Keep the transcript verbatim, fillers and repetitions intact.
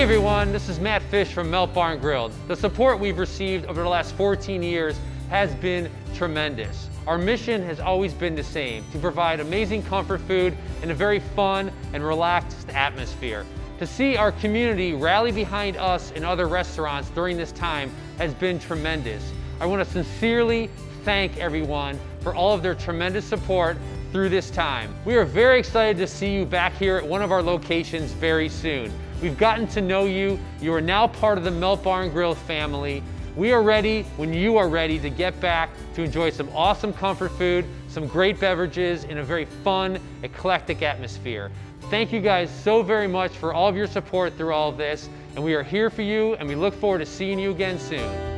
Hey everyone, this is Matt Fish from Melt Bar and Grilled. The support we've received over the last fourteen years has been tremendous. Our mission has always been the same, to provide amazing comfort food in a very fun and relaxed atmosphere. To see our community rally behind us and other restaurants during this time has been tremendous. I want to sincerely thank everyone for all of their tremendous support through this time. We are very excited to see you back here at one of our locations very soon. We've gotten to know you. You are now part of the Melt Bar and Grilled family. We are ready when you are ready to get back to enjoy some awesome comfort food, some great beverages, in a very fun, eclectic atmosphere. Thank you guys so very much for all of your support through all of this, and we are here for you, and we look forward to seeing you again soon.